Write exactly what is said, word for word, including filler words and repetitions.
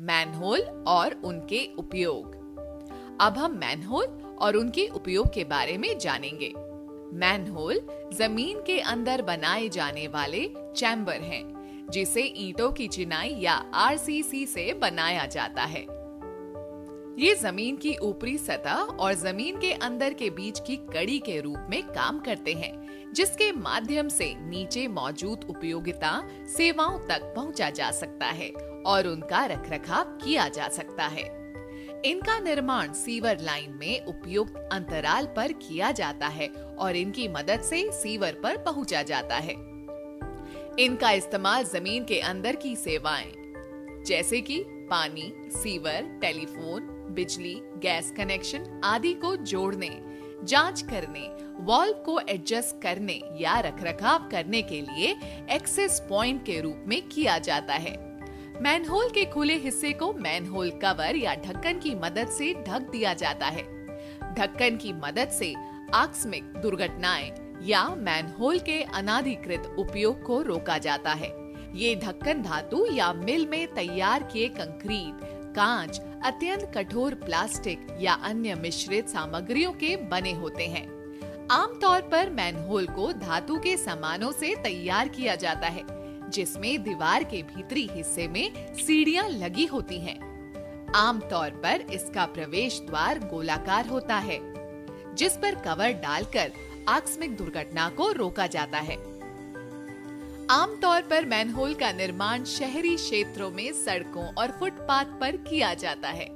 Manhole और उनके उपयोग। अब हम मैनहोल और उनके उपयोग के बारे में जानेंगे। मैनहोल जमीन के अंदर बनाए जाने वाले चैम्बर हैं, जिसे ईंटों की चिनाई या आरसीसी से बनाया जाता है। ये जमीन की ऊपरी सतह और जमीन के अंदर के बीच की कड़ी के रूप में काम करते हैं, जिसके माध्यम से नीचे मौजूद उपयोगिता सेवाओं तक पहुंचा जा सकता है और उनका रखरखाव किया जा सकता है। इनका निर्माण सीवर लाइन में उपयुक्त अंतराल पर किया जाता है और इनकी मदद से सीवर पर पहुंचा जाता है। इनका इस्तेमाल जमीन के अंदर की सेवाएं जैसे कि पानी, सीवर, टेलीफोन, बिजली, गैस कनेक्शन आदि को जोड़ने, जांच करने, वाल्व को एडजस्ट करने या रखरखाव करने के लिए एक्सेस पॉइंट के रूप में किया जाता है। मैनहोल के खुले हिस्से को मैनहोल कवर या ढक्कन की मदद से ढक दिया जाता है। ढक्कन की मदद से आकस्मिक दुर्घटनाएं या मैनहोल के अनाधिकृत उपयोग को रोका जाता है। ये ढक्कन धातु या मिल में तैयार किए कंक्रीट, कांच, अत्यंत कठोर प्लास्टिक या अन्य मिश्रित सामग्रियों के बने होते हैं। आमतौर पर मैनहोल को धातु के सामानों से तैयार किया जाता है, जिसमें दीवार के भीतरी हिस्से में सीढ़ियां लगी होती हैं। आमतौर पर इसका प्रवेश द्वार गोलाकार होता है, जिस पर कवर डालकर आकस्मिक दुर्घटना को रोका जाता है। आमतौर पर मैनहोल का निर्माण शहरी क्षेत्रों में सड़कों और फुटपाथ पर किया जाता है।